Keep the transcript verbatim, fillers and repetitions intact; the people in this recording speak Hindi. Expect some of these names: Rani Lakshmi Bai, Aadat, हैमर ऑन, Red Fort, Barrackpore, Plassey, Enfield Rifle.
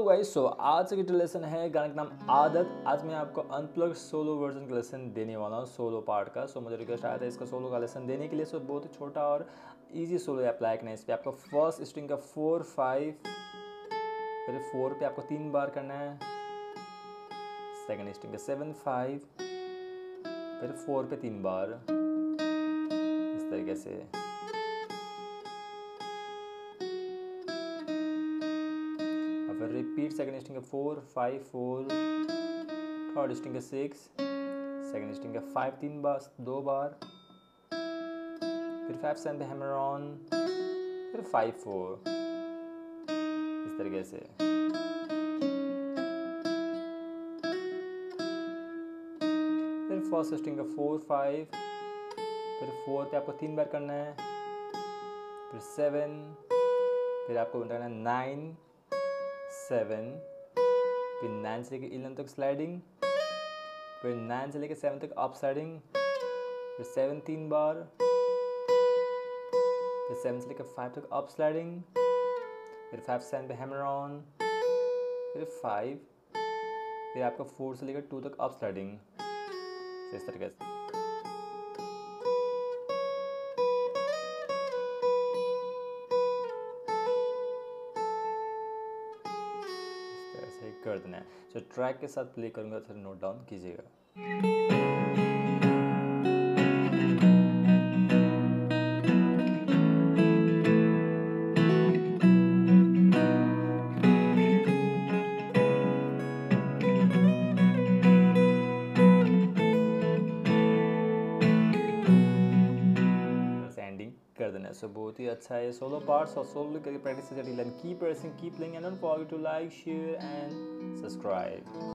हेलो गाइस, सो आज की जो लेसन है गाने का नाम आदत। आज मैं आपको अनप्लग सोलो वर्जन का लेसन देने वाला हूँ, सोलो पार्ट का। सो so, मुझे रिक्वेस्ट आया था इसका सोलो का लेसन देने के लिए। सो so, बहुत ही छोटा और इजी सोलो अप्लाई करना है। इस पर आपको फर्स्ट स्ट्रिंग का फोर फाइव फिर फोर पे आपको तीन बार करना है, सेकेंड स्ट्रिंग का सेवन फाइव फिर फोर पे तीन बार, इस तरीके से। रिपीट सेकंड स्ट्रिंग का four five four, third string का सिक्स, सेकंड स्ट्रिंग का फाइव तीन बार दो बार, फिर फाइव सेवन पे हैमर ऑन, फिर फाइव फोर, इस तरीके से। फिर फर्स्ट स्ट्रिंग का फोर फाइव फिर फोर पे आपको तीन बार करना है, फिर सेवन फिर आपको करना है नाइन सेवन, फिर नाइन से लेकर इलेवन तक स्लाइडिंग, फिर नाइन से लेकर सेवन तक अप स्लाइडिंग, फिर सेवन तीन बार, फिर सेवन से लेकर फाइव तक अप स्लाइडिंग, फिर फाइव सेवन पे हैमर ऑन, फिर फाइव फिर आपका फोर से लेकर टू तक अप स्लाइडिंग, इस तरीके से। कर देना है। तो ट्रैक के साथ प्ले करूंगा, फिर नोट डाउन कीजिएगा। So, बहुत ही अच्छा है सोलो पार्ट्स। और सोलो करके प्रैक्टिस से keep pressing, keep playing and don't forget to like share and subscribe.